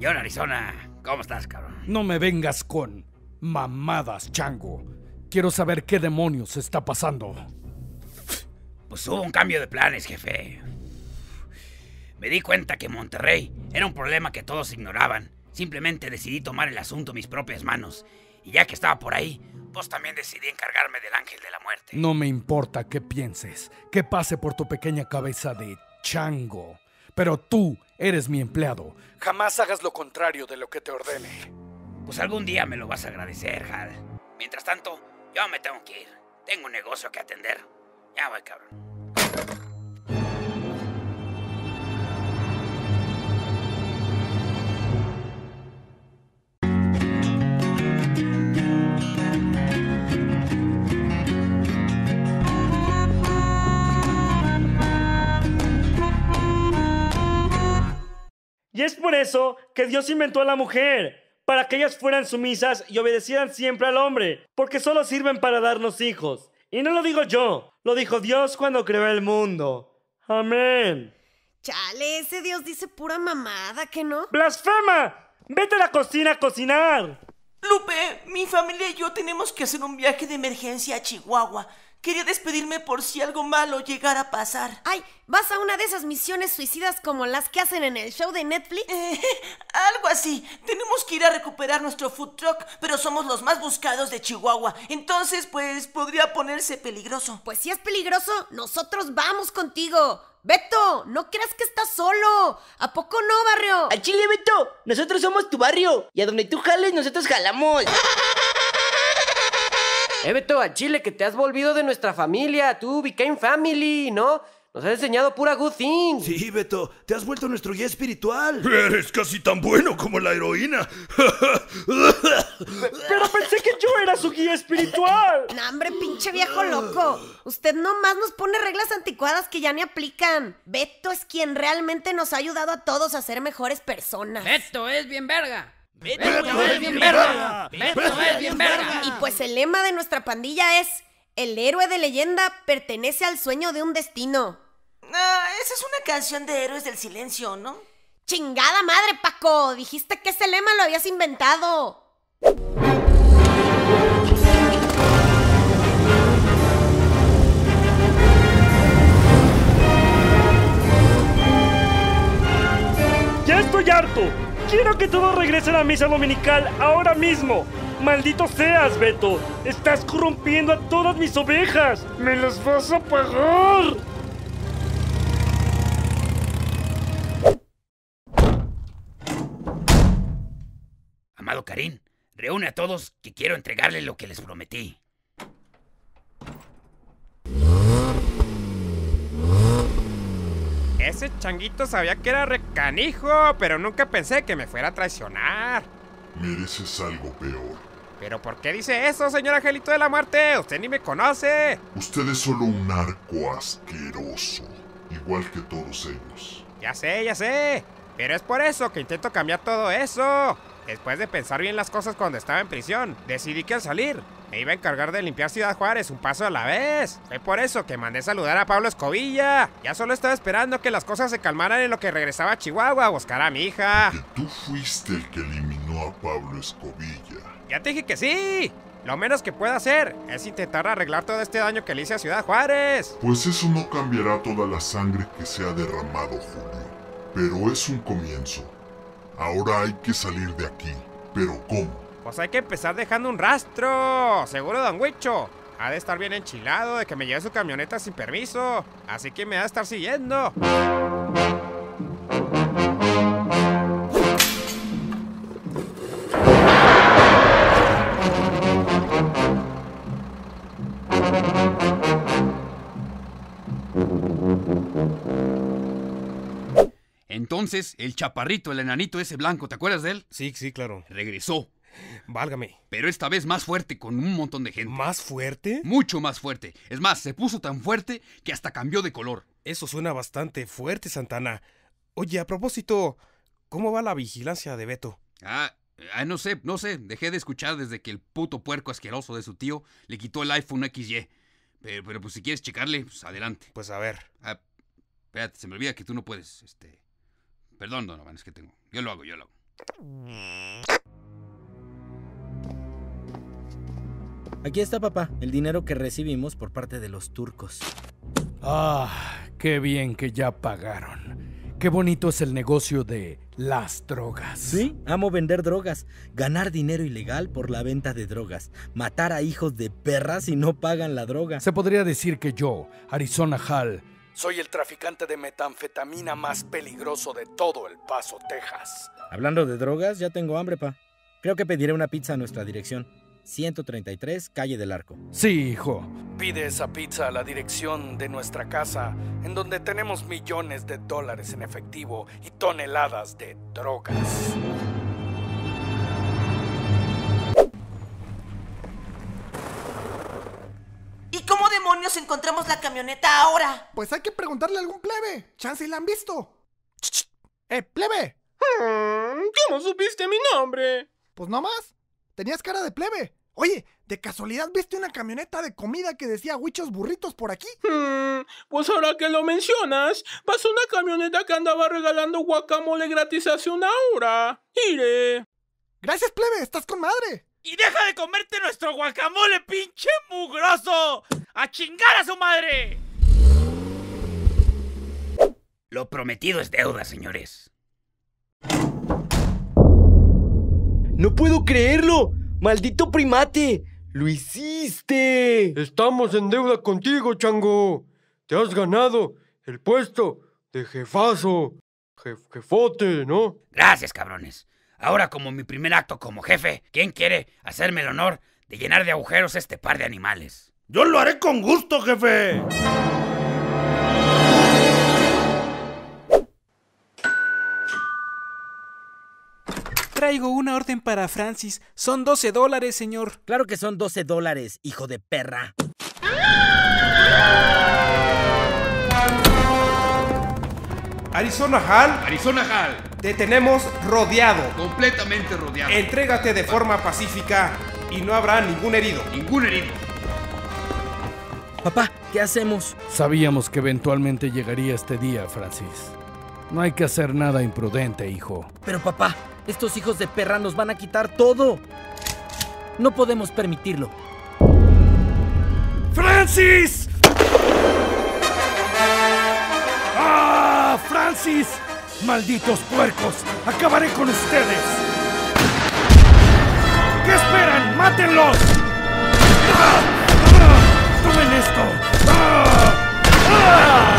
Señor Arizona, ¿cómo estás, cabrón? No me vengas con mamadas, chango. Quiero saber qué demonios está pasando. Pues hubo un cambio de planes, jefe. Me di cuenta que Monterrey era un problema que todos ignoraban. Simplemente decidí tomar el asunto en mis propias manos. Y ya que estaba por ahí, pues también decidí encargarme del Ángel de la Muerte. No me importa qué pienses, que pase por tu pequeña cabeza de chango. Pero tú eres mi empleado. Jamás hagas lo contrario de lo que te ordene. Pues algún día me lo vas a agradecer, Hal. Mientras tanto, yo me tengo que ir. Tengo un negocio que atender. Ya voy, cabrón. Y es por eso que Dios inventó a la mujer, para que ellas fueran sumisas y obedecieran siempre al hombre, porque solo sirven para darnos hijos. Y no lo digo yo, lo dijo Dios cuando creó el mundo. Amén. Chale, ese Dios dice pura mamada, ¿qué no? ¡Blasfema! ¡Vete a la cocina a cocinar! Lupe, mi familia y yo tenemos que hacer un viaje de emergencia a Chihuahua. Quería despedirme por si algo malo llegara a pasar. Ay, ¿vas a una de esas misiones suicidas como las que hacen en el show de Netflix? Algo así. Tenemos que ir a recuperar nuestro food truck, pero somos los más buscados de Chihuahua. Entonces, pues, podría ponerse peligroso. Pues si es peligroso, nosotros vamos contigo. Beto, no creas que estás solo. ¿A poco no, barrio? ¡Al chile, Beto! Nosotros somos tu barrio. Y a donde tú jales, nosotros jalamos. Beto, al chile, que te has volvido de nuestra familia. Tú became family, ¿no? Nos has enseñado pura good thing. Sí, Beto, te has vuelto nuestro guía espiritual. Eres casi tan bueno como la heroína. Pero pensé que yo era su guía espiritual. No, hombre, pinche viejo loco. Usted nomás nos pone reglas anticuadas que ya ni aplican. Beto es quien realmente nos ha ayudado a todos a ser mejores personas. Beto es bien verga. Beto es bien verga. Beto es bien verga. Y pues el lema de nuestra pandilla es: el héroe de leyenda pertenece al sueño de un destino. Ah, esa es una canción de Héroes del Silencio, ¿no? ¡Chingada madre, Paco! Dijiste que ese lema lo habías inventado. ¡Ya estoy harto! Quiero que todos regresen a misa dominical ahora mismo. ¡Maldito seas, Beto! ¡Estás corrompiendo a todas mis ovejas! ¡Me las vas a pagar! Amado Karim, reúne a todos que quiero entregarle lo que les prometí. Ese changuito sabía que era recanijo, pero nunca pensé que me fuera a traicionar. Mereces algo peor. ¿Pero por qué dice eso, señor Angelito de la Muerte? Usted ni me conoce. Usted es solo un arco asqueroso, igual que todos ellos. Ya sé, pero es por eso que intento cambiar todo eso. Después de pensar bien las cosas cuando estaba en prisión, decidí que al salir me iba a encargar de limpiar Ciudad Juárez un paso a la vez. Fue por eso que mandé saludar a Pablo Escobilla. Ya solo estaba esperando que las cosas se calmaran en lo que regresaba a Chihuahua a buscar a mi hija. Que tú fuiste el que eliminó a Pablo Escobilla. Ya te dije que sí. Lo menos que pueda hacer es intentar arreglar todo este daño que le hice a Ciudad Juárez. Pues eso no cambiará toda la sangre que se ha derramado, Julio. Pero es un comienzo. Ahora hay que salir de aquí. ¿Pero cómo? Pues hay que empezar dejando un rastro. Seguro Don Huicho ha de estar bien enchilado de que me lleve su camioneta sin permiso. Así que me ha de estar siguiendo. Entonces, el chaparrito, el enanito ese blanco, ¿te acuerdas de él? Sí, claro. Regresó. Válgame. Pero esta vez más fuerte, con un montón de gente. ¿Más fuerte? Mucho más fuerte. Es más, se puso tan fuerte que hasta cambió de color. Eso suena bastante fuerte, Santana. Oye, a propósito, ¿cómo va la vigilancia de Beto? No sé. Dejé de escuchar desde que el puto puerco asqueroso de su tío le quitó el iPhone XY. Pero pues si quieres checarle, pues adelante. Pues a ver. Espérate, se me olvida que tú no puedes. Perdón, Donovan, es que tengo. Yo lo hago. Aquí está, papá, el dinero que recibimos por parte de los turcos. ¡Ah! ¡Qué bien que ya pagaron! ¡Qué bonito es el negocio de las drogas! Sí, amo vender drogas, ganar dinero ilegal por la venta de drogas, matar a hijos de perras si no pagan la droga. Se podría decir que yo, Arizona Hall, soy el traficante de metanfetamina más peligroso de todo El Paso, Texas. Hablando de drogas, ya tengo hambre, pa. Creo que pediré una pizza a nuestra dirección. 133, calle del Arco. Sí, hijo. Pide esa pizza a la dirección de nuestra casa, en donde tenemos millones de dólares en efectivo y toneladas de drogas. ¿Y cómo demonios encontramos la camioneta ahora? Pues hay que preguntarle a algún plebe. Chance y la han visto. ¡Plebe! ¿Cómo supiste mi nombre? Pues no más. Tenías cara de plebe. Oye, ¿de casualidad viste una camioneta de comida que decía Huichos Burritos por aquí? Pues ahora que lo mencionas, pasó una camioneta que andaba regalando guacamole gratis hace una hora. ¡Iré! ¡Gracias, plebe! ¡Estás con madre! ¡Y deja de comerte nuestro guacamole, pinche mugroso! ¡A chingar a su madre! Lo prometido es deuda, señores. ¡No puedo creerlo! ¡Maldito primate! ¡Lo hiciste! Estamos en deuda contigo, chango. Te has ganado el puesto de jefazo. Jefote, ¿no? Gracias, cabrones. Ahora, como mi primer acto como jefe, ¿quién quiere hacerme el honor de llenar de agujeros este par de animales? ¡Yo lo haré con gusto, jefe! Traigo una orden para Francis. Son 12 dólares, señor. Claro que son 12 dólares, hijo de perra. Arizona Hall. Arizona Hall. Te tenemos rodeado. Completamente rodeado. Entrégate de forma pacífica y no habrá ningún herido. Ningún herido. Papá, ¿qué hacemos? Sabíamos que eventualmente llegaría este día, Francis. No hay que hacer nada imprudente, hijo. Pero papá, estos hijos de perra nos van a quitar todo. No podemos permitirlo. ¡Francis! ¡Ah, Francis! ¡Malditos puercos! ¡Acabaré con ustedes! ¿Qué esperan? ¡Mátenlos! ¡Ah! ¡Ah! ¡Tomen esto! ¡Ah! ¡Ah!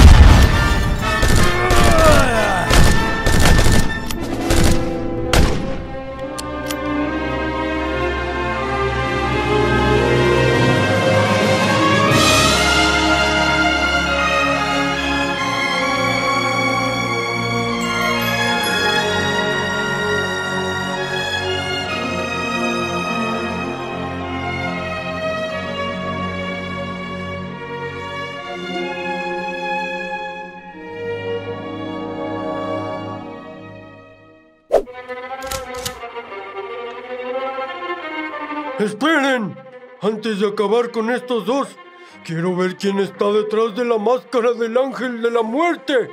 ¡Esperen! Antes de acabar con estos dos, quiero ver quién está detrás de la máscara del ángel de la muerte.